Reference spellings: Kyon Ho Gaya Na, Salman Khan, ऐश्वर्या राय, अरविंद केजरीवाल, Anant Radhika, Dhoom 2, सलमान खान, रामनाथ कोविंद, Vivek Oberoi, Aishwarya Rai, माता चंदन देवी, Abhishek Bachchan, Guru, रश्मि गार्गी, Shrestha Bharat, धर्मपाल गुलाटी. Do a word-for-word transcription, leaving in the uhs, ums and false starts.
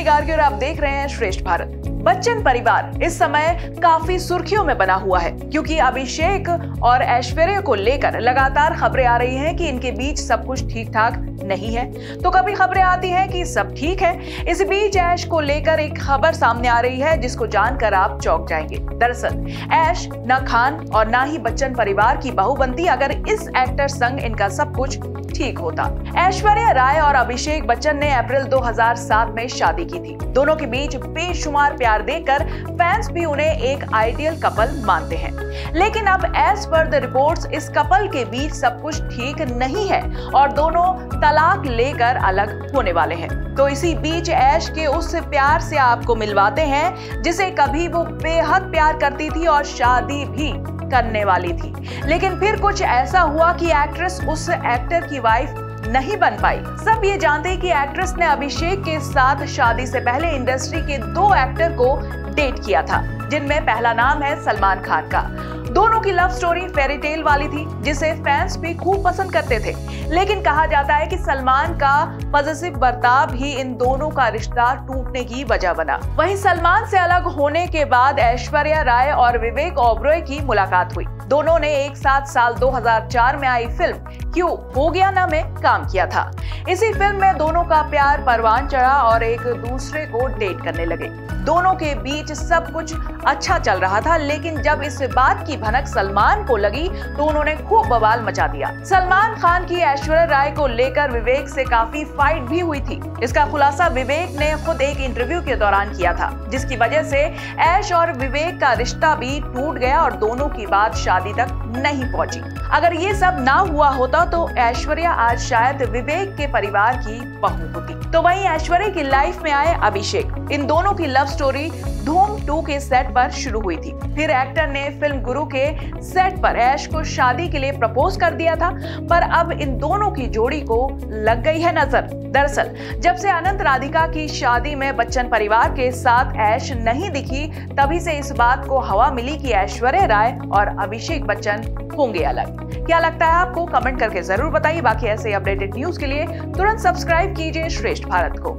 रश्मि गार्गी और आप देख रहे हैं श्रेष्ठ भारत। बच्चन परिवार इस समय काफी सुर्खियों में बना हुआ है क्योंकि अभिषेक और ऐश्वर्या को लेकर लगातार खबरें आ रही हैं कि इनके बीच सब कुछ ठीक ठाक नहीं है, तो कभी खबरें आती हैं कि सब ठीक है। इस बीच ऐश को लेकर एक खबर सामने आ रही है जिसको जानकर आप चौंक जाएंगे। दरअसल ऐश ना खान और ना ही बच्चन परिवार की बहू बनती अगर इस एक्टर संग इनका सब कुछ ठीक होता। ऐश्वर्या राय और अभिषेक बच्चन ने अप्रैल दो हज़ार सात में शादी की थी। दोनों के बीच बेशुमार प्यार देकर फैंस भी उन्हें एक आइडियल कपल मानते हैं, लेकिन अब एज पर द रिपोर्ट्स इस कपल के बीच सब कुछ ठीक नहीं है और दोनों तलाक लेकर अलग होने वाले हैं। तो इसी बीच ऐश के उस प्यार से आपको मिलवाते हैं जिसे कभी वो बेहद प्यार करती थी और शादी भी करने वाली थी, लेकिन फिर कुछ ऐसा हुआ कि एक्ट्रेस उस एक्टर की वाइफ नहीं बन पाई। सब ये जानते हैं कि एक्ट्रेस ने अभिषेक के साथ शादी से पहले इंडस्ट्री के दो एक्टर को डेट किया था, जिनमें पहला नाम है सलमान खान का। दोनों की लव स्टोरी फेरी टेल वाली थी जिसे फैंस भी खूब पसंद करते थे, लेकिन कहा जाता है कि सलमान का पजेसिव बर्ताव ही इन दोनों का रिश्ता टूटने की वजह बना। वहीं सलमान से अलग होने के बाद ऐश्वर्या राय और विवेक ओबरॉय की मुलाकात हुई। दोनों ने एक साथ साल दो हज़ार चार में आई फिल्म क्यों हो गया ना में काम किया था। इसी फिल्म में दोनों का प्यार परवान चढ़ा और एक दूसरे को डेट करने लगे। दोनों के बीच सब कुछ अच्छा चल रहा था, लेकिन जब इस बात की भनक सलमान को लगी तो उन्होंने खूब बवाल मचा दिया। सलमान खान की ऐश्वर्या राय को लेकर विवेक से काफी फाइट भी हुई थी। इसका खुलासा विवेक ने खुद एक इंटरव्यू के दौरान किया था, जिसकी वजह से ऐश और विवेक का रिश्ता भी टूट गया और दोनों की बात शादी तक नहीं पहुंची। अगर ये सब ना हुआ होता तो ऐश्वर्या आज शायद विवेक के परिवार की बहू होती। तो वहीं ऐश्वर्या की लाइफ में आए अभिषेक। इन दोनों की लव स्टोरी धूम टू के सेट पर शुरू हुई थी। फिर एक्टर ने फिल्म गुरु के सेट पर ऐश को शादी के लिए प्रपोज कर दिया था, पर अब इन दोनों की जोड़ी को लग गई है नजर। दरअसल जब से अनंत राधिका की शादी में बच्चन परिवार के साथ ऐश नहीं दिखी, तभी से इस बात को हवा मिली कि ऐश्वर्या राय और अभिषेक बच्चन होंगे अलग। क्या लगता है आपको? कमेंट करके जरूर बताइए। बाकी ऐसे अपडेटेड न्यूज के लिए तुरंत सब्सक्राइब कीजिए श्रेष्ठ भारत को।